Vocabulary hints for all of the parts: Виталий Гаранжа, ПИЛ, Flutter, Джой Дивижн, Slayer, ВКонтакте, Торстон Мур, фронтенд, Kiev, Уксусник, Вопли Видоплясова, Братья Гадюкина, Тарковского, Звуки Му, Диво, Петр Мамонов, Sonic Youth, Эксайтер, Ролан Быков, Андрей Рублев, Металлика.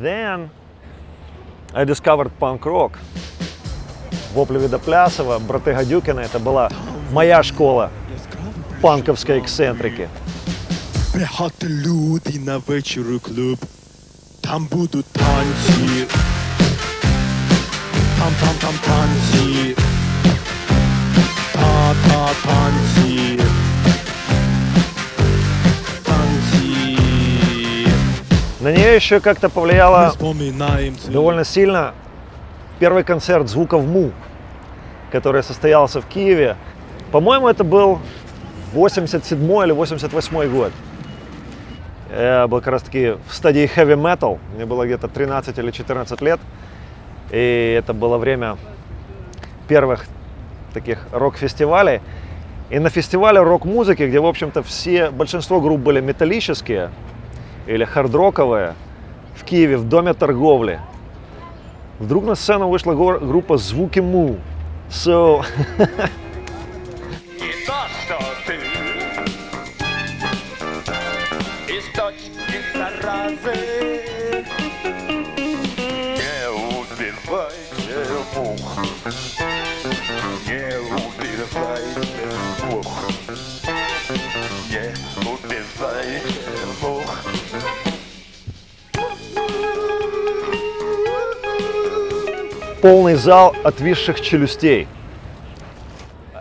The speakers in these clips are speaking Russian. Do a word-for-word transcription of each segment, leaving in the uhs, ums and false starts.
Then I discovered punk rock. Вопли Видоплясова, братья Гадюкина — это была моя школа панковской эксцентрики. Приходят люди на вечеру клуб, там будут танцы. Там-там-там танцы. Та-та танцы. На нее еще как-то повлияло довольно сильно первый концерт «Звуков Му», который состоялся в Киеве. По-моему, это был восемьдесят седьмой или восемьдесят восьмой год. Я был как раз таки в стадии heavy metal, мне было где-то тринадцать или четырнадцать лет. И это было время первых таких рок-фестивалей. И на фестивале рок-музыки, где, в общем-то, все, большинство групп были металлические, или хардроковая, в Киеве, в Доме торговли, вдруг на сцену вышла группа «Звуки Му». So... Полный зал отвисших челюстей.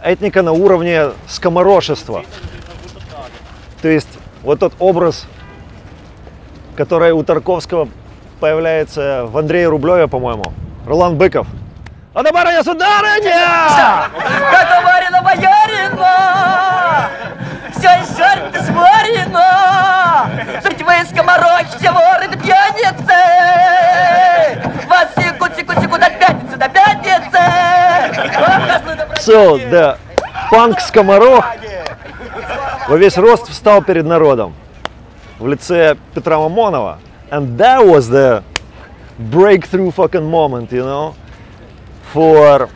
Этника на уровне скоморошества. То есть вот тот образ, который у Тарковского появляется в Андрее Рублеве, по-моему. Ролан Быков. А да, барыня, сударыня! Как барина боярина! Все из жарит сварено! Жить вы скоморочьте, воры да пьяницы! Вас секут-секут-секут от пятницы до пятницы! Все, да. Панк-скоморох во весь рост встал перед народом в лице Петра Мамонова. And that was the breakthrough fucking moment, you know? For...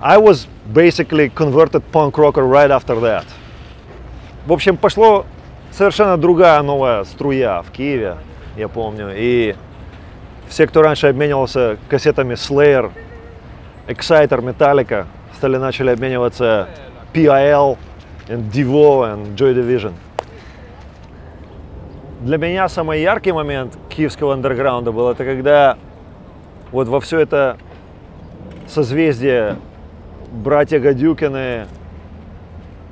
I was basically converted punk rocker right after that. В общем, пошло совершенно другая новая струя в Киеве, я помню. И все, кто раньше обменивался кассетами Slayer, Эксайтер, Металлика, стали начали обмениваться ПИЛ, Диво и Джой Дивижн. Для меня самый яркий момент киевского андерграунда был это когда вот во все это созвездие братья Гадюкины,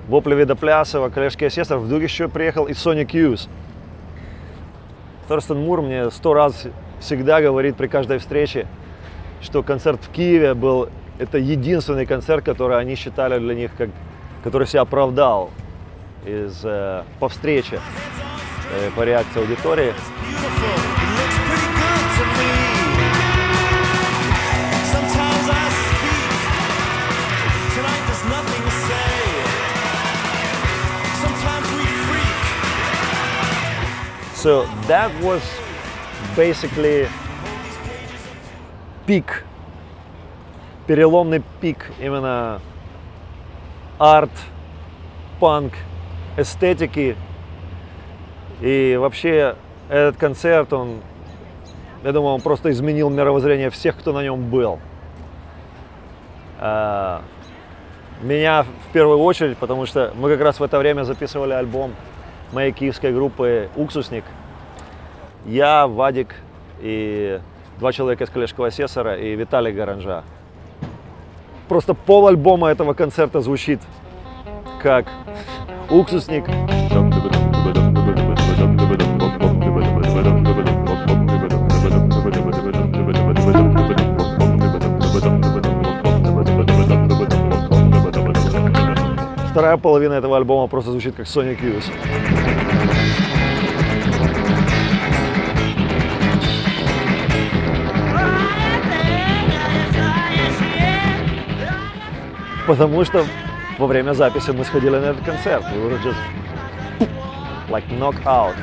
Вопли Видоплясова, коллежский асессор, вдруг еще приехал и Sonic Youth. Торстон Мур мне сто раз всегда говорит при каждой встрече, что концерт в Киеве был, это единственный концерт, который они считали для них, как, который себя оправдал из, э, по встрече, э, по реакции аудитории. So that was basically peak, переломный пик именно арт, панк, эстетики. И вообще этот концерт, он, я думаю, он просто изменил мировоззрение всех, кто на нем был. Меня в первую очередь, потому что мы как раз в это время записывали альбом моей киевской группы «Уксусник». Я, Вадик и два человека из коллежского асессора и Виталий Гаранжа. Просто пол альбома этого концерта звучит как «Уксусник». Вторая половина этого альбома просто звучит как Sonic Youth. Потому что во время записи мы сходили на этот концерт. We were just like knocked out.